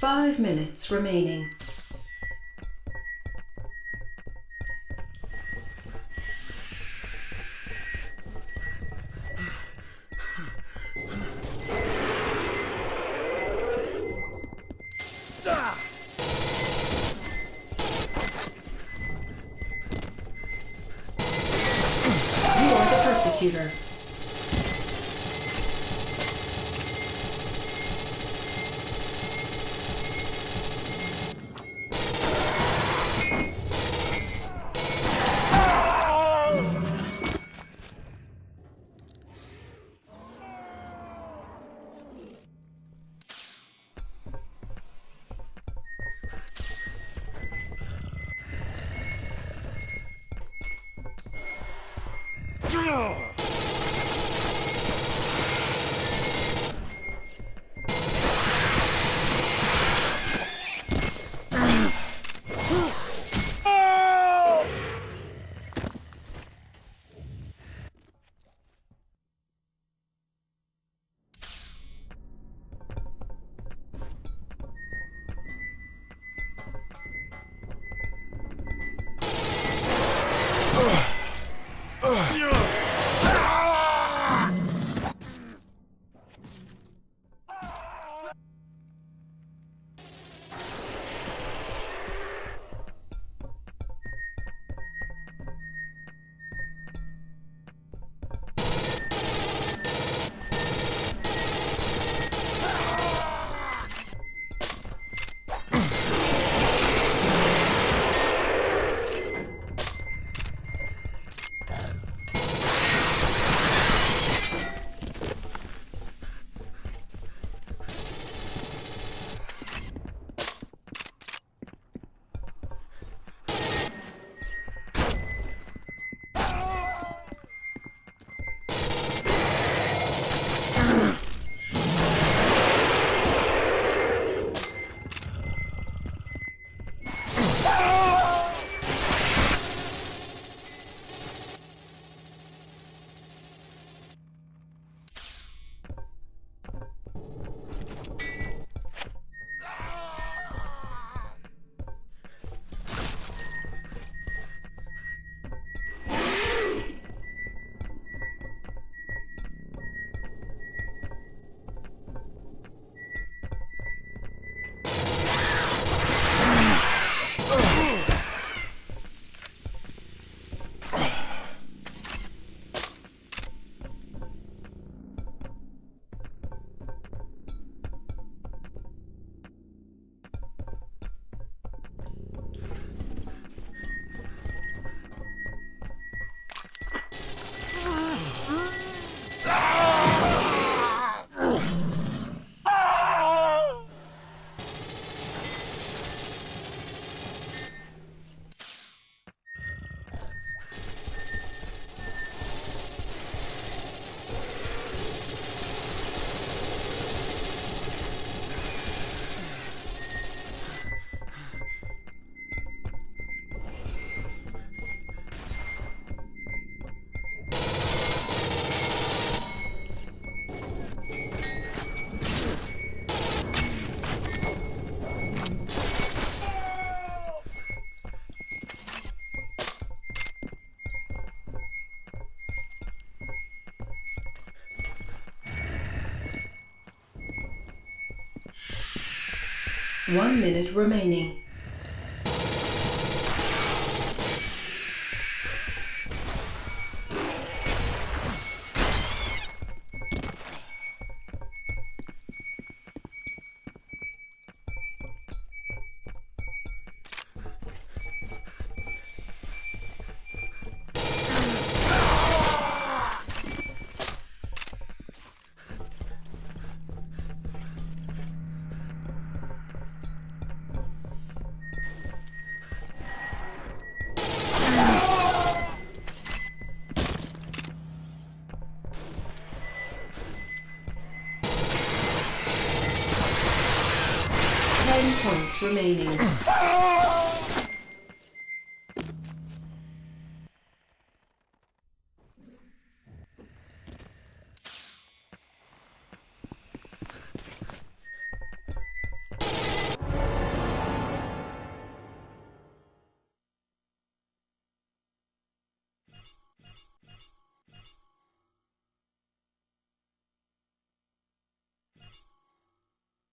5 minutes remaining. No! 1 minute remaining. Points remaining.